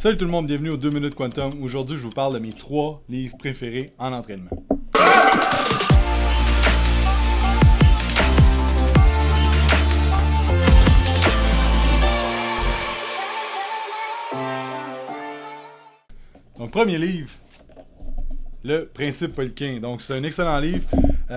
Salut tout le monde, bienvenue aux 2 Minutes Quantum. Aujourd'hui, je vous parle de mes 3 livres préférés en entraînement. Donc, premier livre, le Principe Poliquin. Donc, c'est un excellent livre.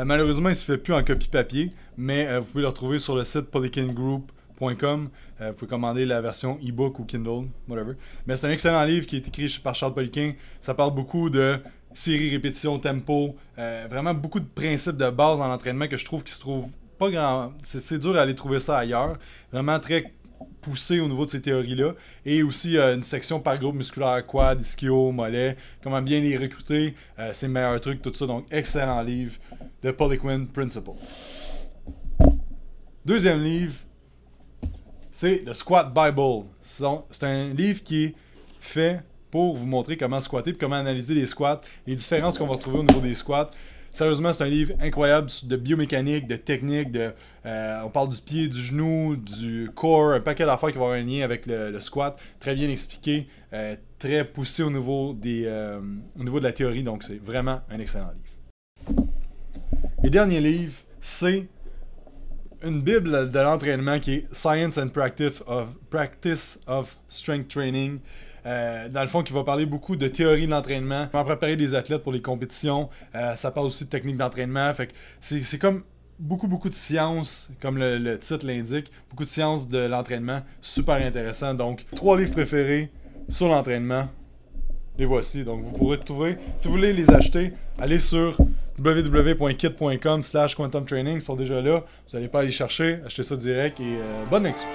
Malheureusement, il ne se fait plus en copie-papier, mais vous pouvez le retrouver sur le site poliquingroup.com. Vous pouvez commander la version e-book ou Kindle, whatever. Mais c'est un excellent livre qui est écrit par Charles Poliquin. Ça parle beaucoup de séries, répétitions, tempo, vraiment beaucoup de principes de base en entraînement que je trouve qui se trouvent pas grand... C'est dur à aller trouver ça ailleurs. Vraiment très poussé au niveau de ces théories-là. Et aussi une section par groupe musculaire, quad, ischio, mollet, comment bien les recruter, ses meilleurs trucs, tout ça. Donc, excellent livre de Poliquin Principle. Deuxième livre, c'est le Squat Bible. C'est un livre qui est fait pour vous montrer comment squatter et comment analyser les squats, les différences qu'on va retrouver au niveau des squats. Sérieusement, c'est un livre incroyable de biomécanique, de technique, on parle du pied, du genou, du corps, un paquet d'affaires qui vont avoir un lien avec le squat, très bien expliqué, très poussé au niveau de la théorie, donc c'est vraiment un excellent livre. Et dernier livre, c'est une bible de l'entraînement qui est Science and Practice of Strength Training. Dans le fond, qui va parler beaucoup de théorie de l'entraînement, comment préparer des athlètes pour les compétitions. Ça parle aussi de technique d'entraînement. Fait que c'est comme beaucoup de science, comme le titre l'indique, beaucoup de science de l'entraînement. Super intéressant. Donc, 3 livres préférés sur l'entraînement. Les voici. Donc, vous pourrez trouver. Si vous voulez les acheter, allez sur www.kit.com/quantumtraining. Ils sont déjà là. Vous n'allez pas aller chercher. Achetez ça direct et bonne lecture.